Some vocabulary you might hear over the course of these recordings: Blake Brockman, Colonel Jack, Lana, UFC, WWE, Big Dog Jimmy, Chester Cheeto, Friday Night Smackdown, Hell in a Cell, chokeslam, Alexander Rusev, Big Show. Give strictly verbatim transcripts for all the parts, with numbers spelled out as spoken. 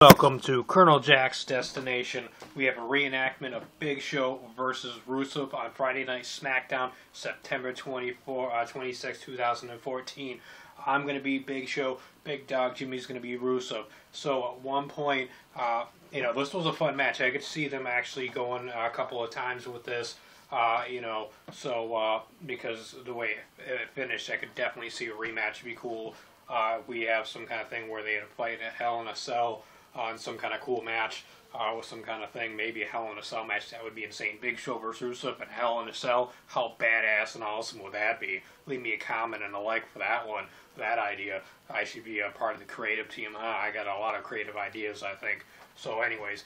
Welcome to Colonel Jack's destination. We have a reenactment of Big Show versus Rusev on Friday Night Smackdown, September twenty-fourth, twenty-sixth, two thousand fourteen. I'm going to be Big Show. Big Dog Jimmy's going to be Rusev. So at one point, uh, you know, this was a fun match. I could see them actually going a couple of times with this, uh, you know, so uh, because the way it finished, I could definitely see a rematch would be cool. Uh, we have some kind of thing where they had played at Hell in a Cell on uh, some kind of cool match uh, with some kind of thing, maybe a Hell in a Cell match. That would be insane. Big Show versus Rusev and Hell in a Cell. How badass and awesome would that be? Leave me a comment and a like for that one, for that idea. I should be a part of the creative team. Huh? I got a lot of creative ideas, I think. So anyways,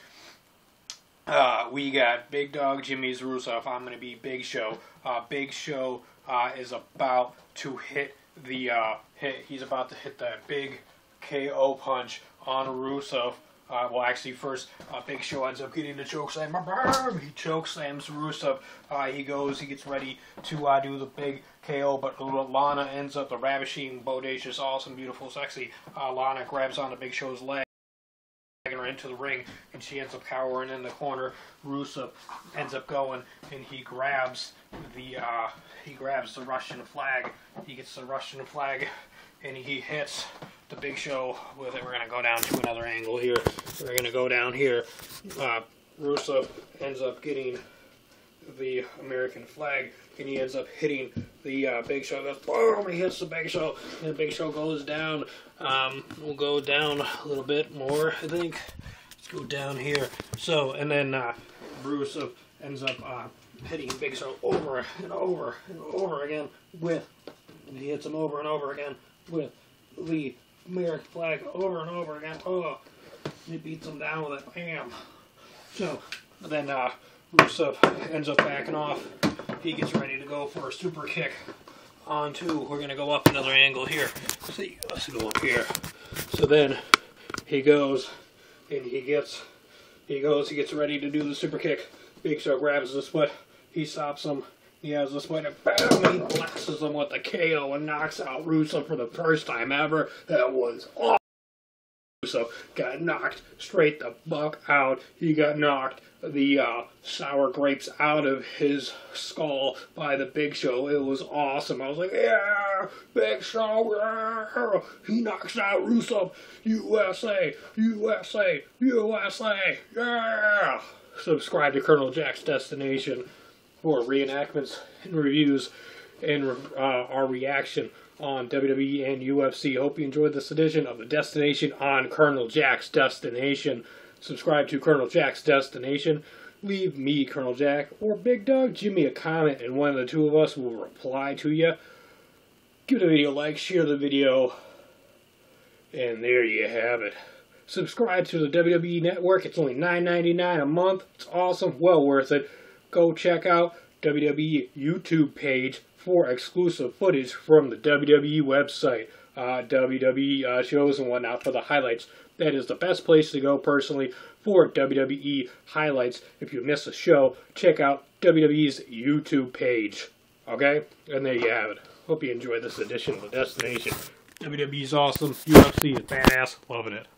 uh, we got Big Dog Jimmy's Rusev. I'm going to be Big Show. Uh, Big Show uh, is about to hit the, uh, hit, he's about to hit the big K O punch on Rusev. Uh, well, actually, first, uh, Big Show ends up getting the chokeslam. He chokeslams Rusev. Uh, he goes, he gets ready to uh, do the big K O, but Lana ends up, the ravishing, bodacious, awesome, beautiful, sexy. Uh, Lana grabs onto Big Show's leg, her into the ring, and she ends up cowering in the corner. Rusev ends up going, and he grabs the uh, he grabs the Russian flag. He gets the Russian flag, and he hits the Big Show with it. We're gonna go down to another angle here. We're gonna go down here. Uh, Rusev ends up getting the American flag, and he ends up hitting the uh, Big Show. Goes, boom! He hits the Big Show, and the Big Show goes down. Um, we'll go down a little bit more, I think. Let's go down here. So, and then uh, Rusev ends up uh, hitting Big Show over and over and over again with, and he hits him over and over again with the American flag over and over again. Oh, and he beats him down with it. Bam! So, then, uh, Rusev ends up backing off. He gets ready to go for a super kick on two. We're going to go up another angle here. See, let's go up here. So then he goes and he gets, he goes, he gets ready to do the super kick. Big Show grabs the split. He stops him. He has the split and bam, he blasts him with the K O and knocks out Rusev for the first time ever. That was awesome. Rusev got knocked straight the fuck out. He got knocked the uh, sour grapes out of his skull by the Big Show. It was awesome. I was like, yeah, Big Show, yeah. He knocks out Rusev. U S A, U S A, U S A, yeah. Subscribe to Colonel Jack's Destination for reenactments and reviews and uh, our reaction on W W E and U F C. Hope you enjoyed this edition of the Destination on Colonel Jack's Destination. Subscribe to Colonel Jack's Destination. Leave me, Colonel Jack, or Big Dog Jimmy a comment, and one of the two of us will reply to you. Give the video a like, share the video, and there you have it. Subscribe to the W W E Network. It's only nine ninety-nine a month. It's awesome. Well worth it. Go check out W W E YouTube page for exclusive footage from the W W E website, uh, W W E uh, shows and whatnot for the highlights. That is the best place to go personally for W W E highlights. If you miss a show, check out W W E's YouTube page. Okay? And there you have it. Hope you enjoyed this edition of The Destination. W W E's awesome. U F C is badass. Loving it.